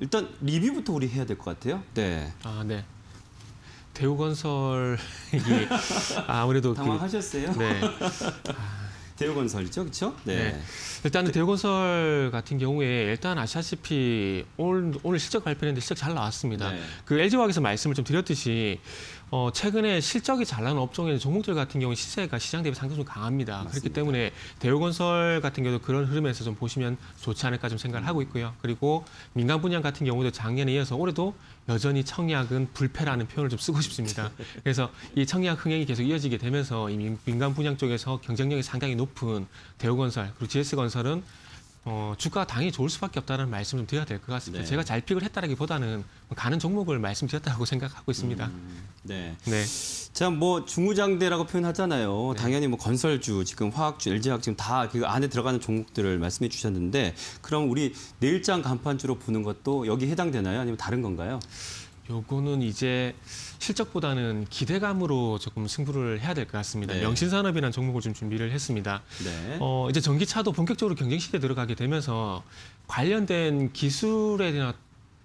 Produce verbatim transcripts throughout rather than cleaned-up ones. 일단 리뷰부터 우리 해야 될 것 같아요. 네. 아, 네. 대우건설 얘기 아무래도 당황하셨어요? 그, 네. 대우건설이죠, 그렇죠? 네. 네. 일단은 대우건설 같은 경우에 일단 아시다시피 오늘, 오늘 실적 발표했는데 실적 잘 나왔습니다. 네. 그 엘지화학에서 말씀을 좀 드렸듯이 어, 최근에 실적이 잘 나는 업종의 종목들 같은 경우 시세가 시장 대비 상당히 좀 강합니다. 맞습니다. 그렇기 때문에 대우건설 같은 경우도 그런 흐름에서 좀 보시면 좋지 않을까 좀 생각을 하고 있고요. 그리고 민간 분야 같은 경우도 작년에 이어서 올해도 여전히 청약은 불패라는 표현을 좀 쓰고 싶습니다. 그래서 이 청약 흥행이 계속 이어지게 되면서 이 민간 분야 쪽에서 경쟁력이 상당히 높은 대우건설 그리고 지에스건설은 어, 주가가 당연히 좋을 수밖에 없다는 말씀을 좀 드려야 될 것 같습니다. 네. 제가 잘 픽을 했다라기보다는 가는 종목을 말씀드렸다고 생각하고 있습니다. 음, 네. 네. 자, 뭐 중우장대라고 표현하잖아요. 네. 당연히 뭐 건설주, 지금 화학주, 엘지화학 지금 다 그 안에 들어가는 종목들을 말씀해 주셨는데 그럼 우리 내일장 간판주로 보는 것도 여기 해당되나요? 아니면 다른 건가요? 요거는 이제 실적보다는 기대감으로 조금 승부를 해야 될 것 같습니다. 네. 명신산업이라는 종목을 좀 준비를 했습니다. 네. 어, 이제 전기차도 본격적으로 경쟁 시대에 들어가게 되면서 관련된 기술에 대한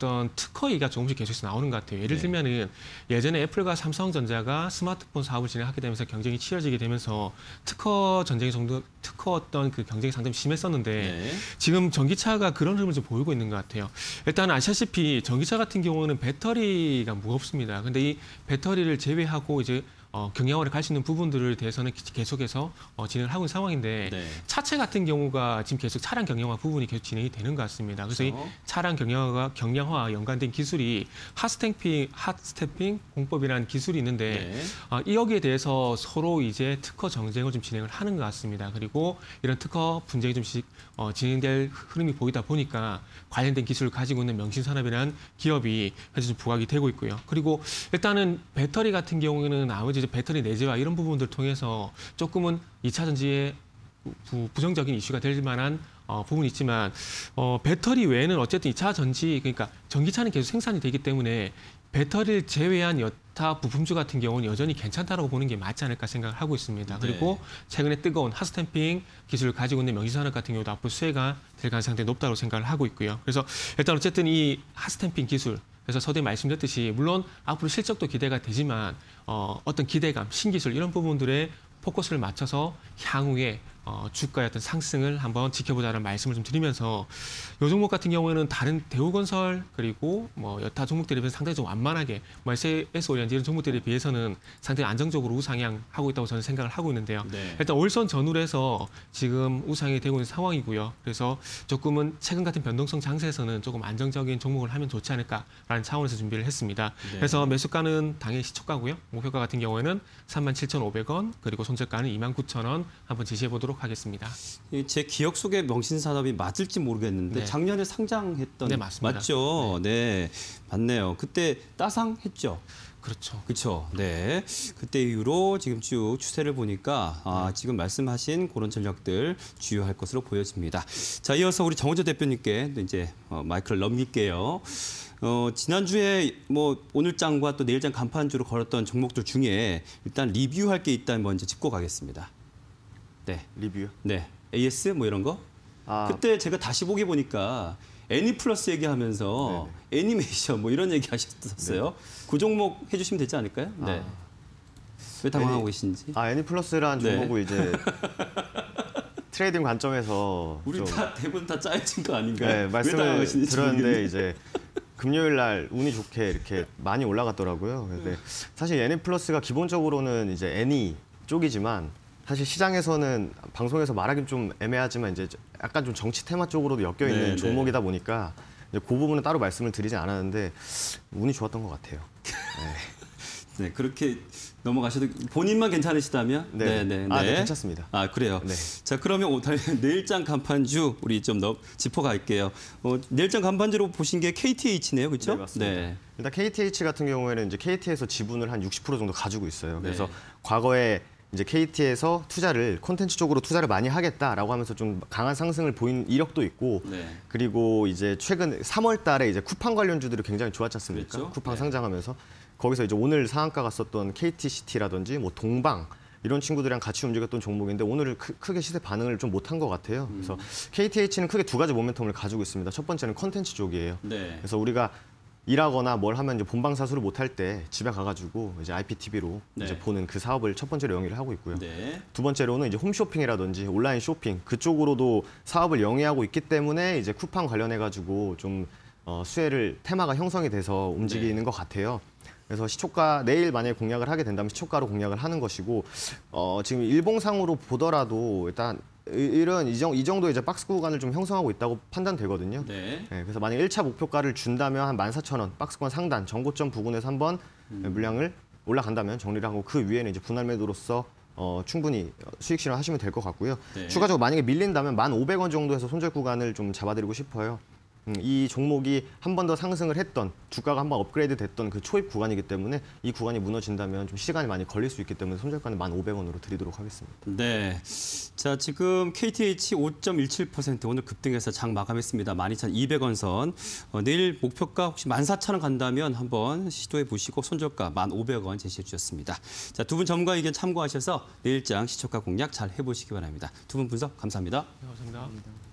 어떤 특허 얘기가 조금씩 계속해서 나오는 것 같아요. 예를 네. 들면은 예전에 애플과 삼성전자가 스마트폰 사업을 진행하게 되면서 경쟁이 치열지게 되면서 특허 전쟁이 정도 특허 어떤 그 경쟁이 상당히 심했었는데 네. 지금 전기차가 그런 흐름을 좀 보이고 있는 것 같아요. 일단 아시다시피 전기차 같은 경우는 배터리가 무겁습니다. 근데 이 배터리를 제외하고 이제 어, 경량화를 갈 수 있는 부분들을 대해서는 계속해서 어, 진행을 하고 있는 상황인데 네. 차체 같은 경우가 지금 계속 차량 경량화 부분이 계속 진행이 되는 것 같습니다. 그래서 그렇죠. 이 차량 경량화가 경량화와 연관된 기술이 핫스탬핑, 핫스탬핑 공법이라는 기술이 있는데 네. 어, 이 여기에 대해서 서로 이제 특허 경쟁을 좀 진행을 하는 것 같습니다. 그리고 이런 특허 분쟁이 좀씩 어, 진행될 흐름이 보이다 보니까 관련된 기술을 가지고 있는 명신산업이라는 기업이 현재 좀 부각이 되고 있고요. 그리고 일단은 배터리 같은 경우에는 나머지 이제 배터리 내재화 이런 부분들을 통해서 조금은 이 차 전지에 부, 부정적인 이슈가 될 만한 어, 부분이 있지만 어, 배터리 외에는 어쨌든 이 차 전지, 그러니까 전기차는 계속 생산이 되기 때문에 배터리를 제외한 여타 부품주 같은 경우는 여전히 괜찮다라고 보는 게 맞지 않을까 생각을 하고 있습니다. 네. 그리고 최근에 뜨거운 핫스탬핑 기술을 가지고 있는 명신산업 같은 경우도 앞으로 수혜가 될 가능성이 높다고 생각을 하고 있고요. 그래서 일단 어쨌든 이 핫스탬핑 기술 그래서 서두에 말씀드렸듯이 물론 앞으로 실적도 기대가 되지만 어, 어떤 기대감, 신기술 이런 부분들에 포커스를 맞춰서 향후에 어, 주가의 어떤 상승을 한번 지켜보자는 말씀을 좀 드리면서 이 종목 같은 경우에는 다른 대우건설 그리고 뭐 여타 종목들에 비해서 상당히 좀 완만하게 뭐 에스오리언지 이런 종목들에 비해서는 상당히 안정적으로 우상향하고 있다고 저는 생각을 하고 있는데요. 네. 일단 월선 전후로 해서 지금 우상향이 되고 있는 상황이고요. 그래서 조금은 최근 같은 변동성 장세에서는 조금 안정적인 종목을 하면 좋지 않을까라는 차원에서 준비를 했습니다. 네. 그래서 매수가는 당연히 시초가고요. 목표가 같은 경우에는 삼만 칠천오백 원 그리고 손절가는 이만 구천 원 한번 제시해보도록 하겠습니다. 제 기억 속에 명신산업이 맞을지 모르겠는데 네. 작년에 상장했던 네, 맞습니다. 맞죠? 네. 네, 맞네요. 그때 따상했죠? 그렇죠. 그렇죠. 네, 그때 이후로 지금 쭉 추세를 보니까 아, 네. 지금 말씀하신 그런 전략들 주요할 것으로 보여집니다. 자, 이어서 우리 정호재 대표님께 또 이제 어, 마이크를 넘길게요. 어, 지난주에 뭐 오늘장과 또 내일장 간판주로 걸었던 종목들 중에 일단 리뷰할 게 있다면 먼저 짚고 가겠습니다. 네. 리뷰요? 네. 에이에스 뭐 이런 거? 아. 그때 제가 다시 보기 보니까 애니플러스 얘기하면서 네네. 애니메이션 뭐 이런 얘기 하셨었어요. 네네. 그 종목 해주시면 되지 않을까요? 아. 네. 왜 당황하고 애니, 계신지? 아, 애니플러스라는 네. 종목을 이제 트레이딩 관점에서 우리 좀, 다 대부분 다 짜여진 거 아닌가요? 네. 말씀을 들었는데 이제 금요일 날 운이 좋게 이렇게 많이 올라갔더라고요. 근데 사실 애니플러스가 기본적으로는 이제 애니 쪽이지만 사실 시장에서는 방송에서 말하기는 좀 애매하지만 이제 약간 좀 정치 테마 쪽으로도 엮여 있는 네, 종목이다 네. 보니까 이제 그 부분은 따로 말씀을 드리진 않았는데 운이 좋았던 것 같아요. 네, 네 그렇게 넘어가셔도 본인만 괜찮으시다면 네, 네, 네, 네. 아, 네 괜찮습니다. 아 그래요. 네. 자 그러면 오늘 내일장 간판주 우리 좀 더 짚어갈게요. 어, 내일장 간판주로 보신 게 케이티에이치네요, 그렇죠? 네, 맞습니다. 네. 일단 케이티에이치 같은 경우에는 이제 케이티에서 지분을 한 육십 퍼센트 정도 가지고 있어요. 그래서 네. 과거에 이제 케이티에서 투자를 콘텐츠 쪽으로 투자를 많이 하겠다라고 하면서 좀 강한 상승을 보인 이력도 있고 네. 그리고 이제 최근 삼월 달에 이제 쿠팡 관련주들이 굉장히 좋았지 않습니까? 그렇죠? 쿠팡 네. 상장하면서 거기서 이제 오늘 상한가 갔었던 케이티씨티라든지 뭐 동방 이런 친구들이랑 같이 움직였던 종목인데 오늘 크게 시세 반응을 좀 못한 것 같아요. 그래서 케이티에이치는 크게 두 가지 모멘텀을 가지고 있습니다. 첫 번째는 콘텐츠 쪽이에요. 네. 그래서 우리가 일하거나 뭘 하면 이제 본방 사수를 못할 때 집에 가가지고 이제 아이피티비로 네. 이제 보는 그 사업을 첫 번째로 영위를 하고 있고요. 네. 두 번째로는 이제 홈쇼핑이라든지 온라인 쇼핑 그쪽으로도 사업을 영위하고 있기 때문에 이제 쿠팡 관련해가지고 좀 어, 수혜를 테마가 형성이 돼서 움직이는 네. 것 같아요. 그래서 시초가 내일 만약에 공략을 하게 된다면 시초가로 공략을 하는 것이고 어, 지금 일봉상으로 보더라도 일단 이런 이 정도 이제 박스 구간을 좀 형성하고 있다고 판단되거든요. 네. 네, 그래서 만약 일차 목표가를 준다면 한 만 사천 원 박스권 상단 전고점 부근에서 한번 음. 물량을 올라간다면 정리를 하고 그 위에는 이제 분할 매도로서 어, 충분히 수익 실현하시면 될 것 같고요. 네. 추가적으로 만약에 밀린다면 만 오백 원 정도에서 손절 구간을 좀 잡아드리고 싶어요. 음, 이 종목이 한 번 더 상승을 했던 주가가 한 번 업그레이드 됐던 그 초입 구간이기 때문에 이 구간이 무너진다면 좀 시간이 많이 걸릴 수 있기 때문에 손절가는 만 오백 원으로 드리도록 하겠습니다. 네, 자 지금 케이티에이치 오 점 일칠 퍼센트 오늘 급등해서 장 마감했습니다. 만 이천 이백 원 선. 어, 내일 목표가 혹시 만 사천 원 간다면 한번 시도해 보시고 손절가 만 오백 원 제시해 주셨습니다. 자, 두 분 전문가 의견 참고하셔서 내일장 시초가 공략 잘 해보시기 바랍니다. 두 분 분석 감사합니다. 네, 감사합니다. 감사합니다.